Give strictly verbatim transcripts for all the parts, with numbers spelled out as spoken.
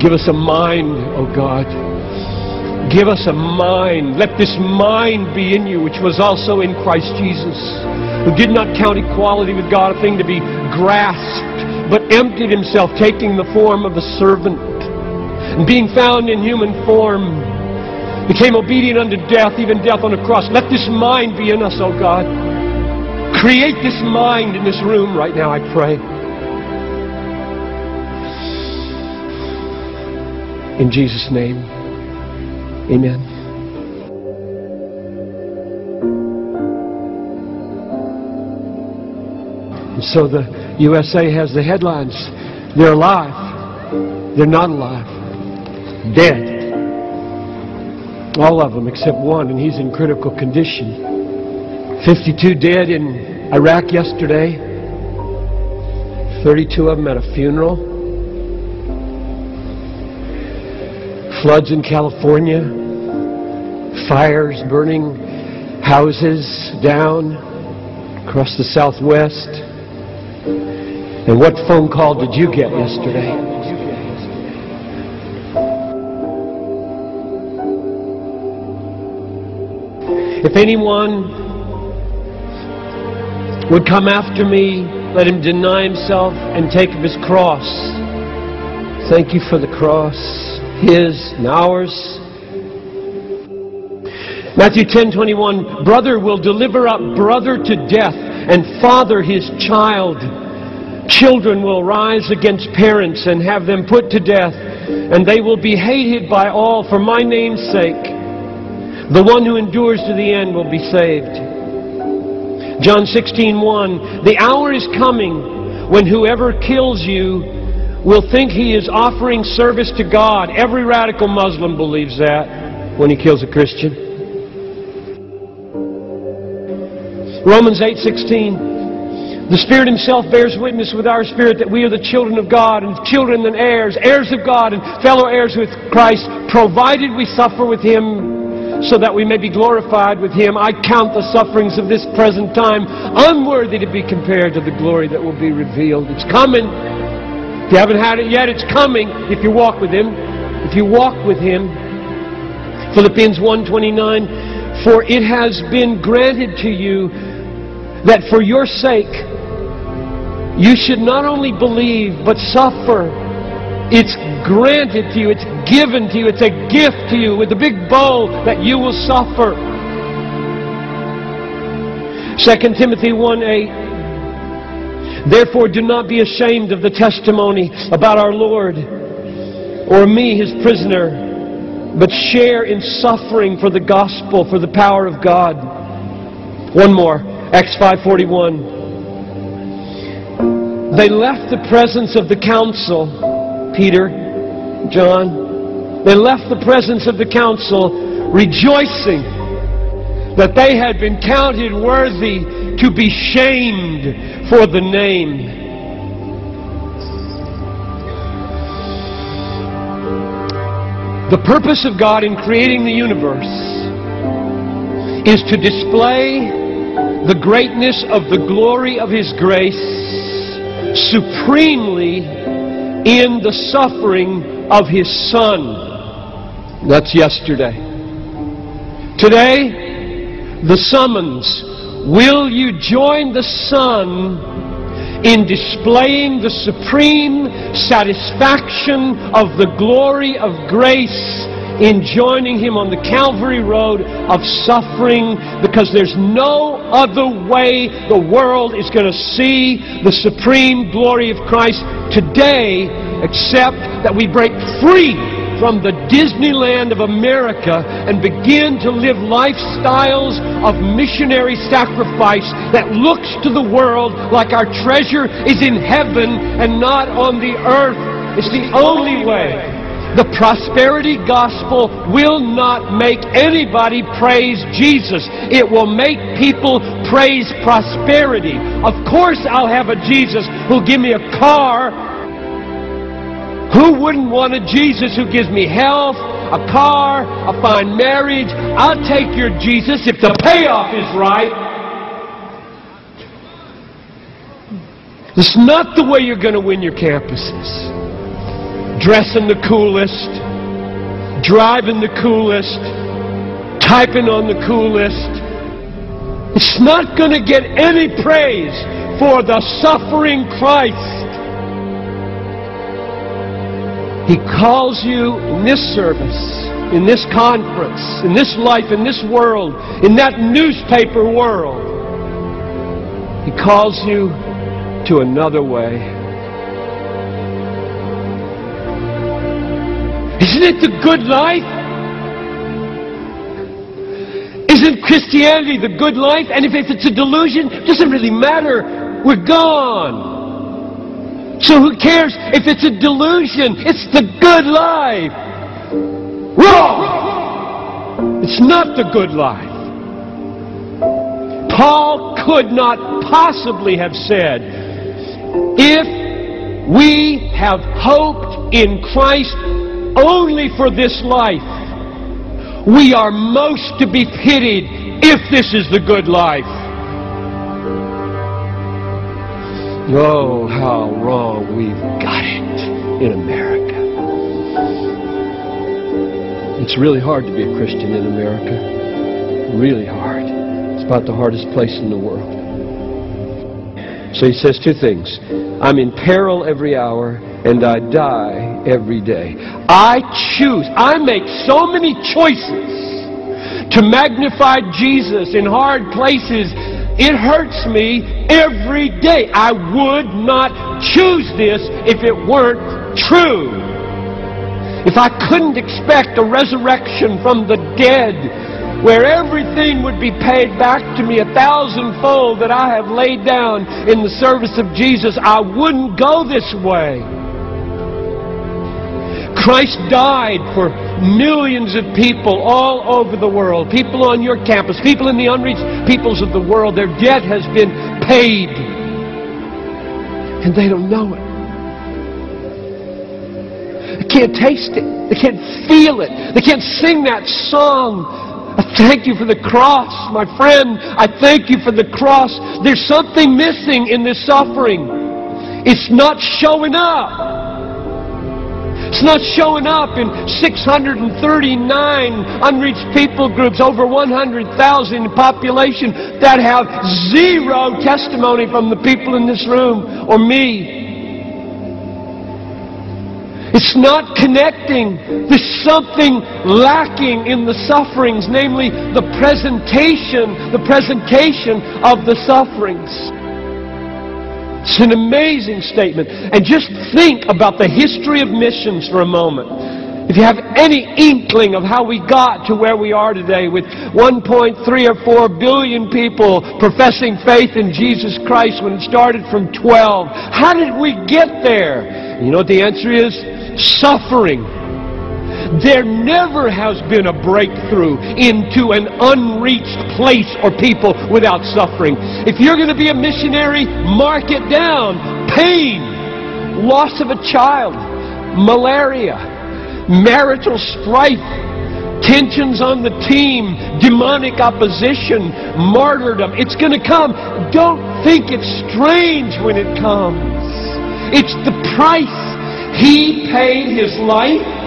Give us a mind, oh God. Give us a mind. Let this mind be in you, which was also in Christ Jesus, who did not count equality with God a thing to be grasped, but emptied himself, taking the form of a servant. And being found in human form, became obedient unto death, even death on a cross. Let this mind be in us, oh God. Create this mind in this room right now, I pray. In Jesus' name, amen. And so the U S A has the headlines. They're alive. They're not alive. Dead. All of them except one, and he's in critical condition. fifty-two dead in Iraq yesterday. thirty-two of them at a funeral. Floods in California, fires burning houses down across the Southwest. And what phone call did you get yesterday? If anyone would come after me, let him deny himself and take up his cross. Thank you for the cross. His and ours. Matthew ten twenty-one, brother will deliver up brother to death, and father his child. Children will rise against parents and have them put to death, and they will be hated by all for my name's sake. The one who endures to the end will be saved. John sixteen one, the hour is coming when whoever kills you will think he is offering service to God. Every radical Muslim believes that when he kills a Christian. Romans eight sixteen, the Spirit himself bears witness with our spirit that we are the children of God, and children and heirs, heirs of God, and fellow heirs with Christ, provided we suffer with him so that we may be glorified with him. I count the sufferings of this present time unworthy to be compared to the glory that will be revealed. It's coming. If you haven't had it yet, it's coming if you walk with him. If you walk with him. Philippians one twenty-nine, for it has been granted to you that for your sake you should not only believe but suffer. It's granted to you. It's given to you. It's a gift to you with a big bow that you will suffer. Second Timothy one eight, therefore do not be ashamed of the testimony about our Lord or me, his prisoner, but share in suffering for the gospel, for the power of God. One more, Acts five forty-one. They left the presence of the council, Peter, John. They left the presence of the council rejoicing that they had been counted worthy to be shamed for the name. The purpose of God in creating the universe is to display the greatness of the glory of his grace supremely in the suffering of his Son. That's yesterday. Today, the summons. Will you join the Son in displaying the supreme satisfaction of the glory of grace in joining him on the Calvary road of suffering? Because there's no other way the world is going to see the supreme glory of Christ today except that we break free from the Disneyland of America and begin to live lifestyles of missionary sacrifice that looks to the world like our treasure is in heaven and not on the earth. It's the only way. The prosperity gospel will not make anybody praise Jesus. It will make people praise prosperity. Of course I'll have a Jesus who'll give me a car. Who wouldn't want a Jesus who gives me health, a car, a fine marriage? I'll take your Jesus if the payoff is right. It's not the way you're going to win your campuses. dressing the coolest, driving the coolest, typing on the coolest. It's not going to get any praise for the suffering Christ. He calls you in this service, in this conference, in this life, in this world, in that newspaper world. He calls you to another way. Isn't it the good life? Isn't Christianity the good life? And if it's a delusion, it doesn't really matter. We're gone. So who cares if it's a delusion? It's the good life. Wrong! It's not the good life. Paul could not possibly have said, if we have hoped in Christ only for this life, we are most to be pitied if this is the good life. Oh, how wrong we've got it in America. It's really hard to be a Christian in America. Really hard. It's about the hardest place in the world. So he says two things. I'm in peril every hour, and I die every day. I choose. I make so many choices to magnify Jesus in hard places. It hurts me every day. I would not choose this if it weren't true. If I couldn't expect a resurrection from the dead where everything would be paid back to me a thousandfold that I have laid down in the service of Jesus, I wouldn't go this way. Christ died for millions of people all over the world. People on your campus, people in the unreached peoples of the world. Their debt has been paid. And they don't know it. They can't taste it. They can't feel it. They can't sing that song. I thank you for the cross, my friend. I thank you for the cross. There's something missing in this suffering. It's not showing up. It's not showing up in six hundred thirty-nine unreached people groups, over one hundred thousand in population, that have zero testimony from the people in this room or me. It's not connecting. There's something lacking in the sufferings, namely the presentation, the presentation of the sufferings. It's an amazing statement. And just think about the history of missions for a moment. If you have any inkling of how we got to where we are today with one point three or four billion people professing faith in Jesus Christ when it started from twelve, how did we get there? You know what the answer is? Suffering. There never has been a breakthrough into an unreached place or people without suffering. If you're going to be a missionary, mark it down. Pain, loss of a child, malaria, marital strife, tensions on the team, demonic opposition, martyrdom. It's going to come. Don't think it's strange when it comes. It's the price. He paid His life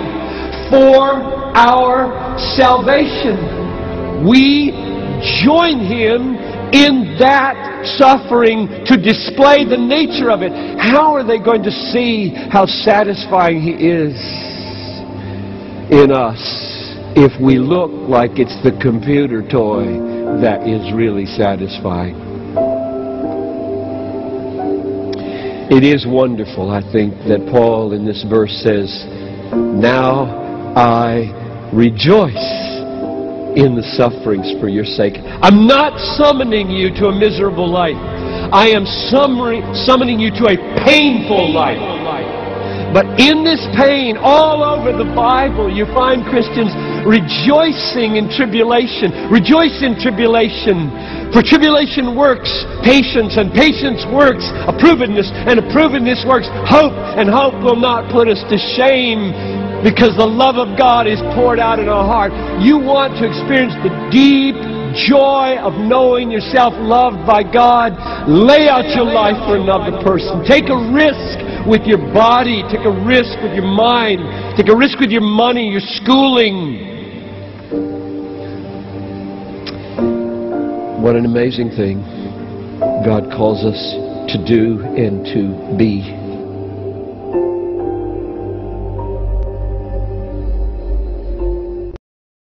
for our salvation. We join Him in that suffering to display the nature of it. How are they going to see how satisfying He is in us if we look like it's the computer toy that is really satisfying? It is wonderful, I think, that Paul in this verse says, now I rejoice in the sufferings for your sake. I'm not summoning you to a miserable life. I am summoning you to a painful life. But in this pain, all over the Bible, you find Christians rejoicing in tribulation. Rejoice in tribulation. For tribulation works patience, and patience works approvedness, and approvedness works hope, and hope will not put us to shame, because the love of God is poured out in our heart. You want to experience the deep joy of knowing yourself loved by God. Lay out your life for another person. Take a risk with your body. Take a risk with your mind. Take a risk with your money, your schooling. What an amazing thing God calls us to do and to be.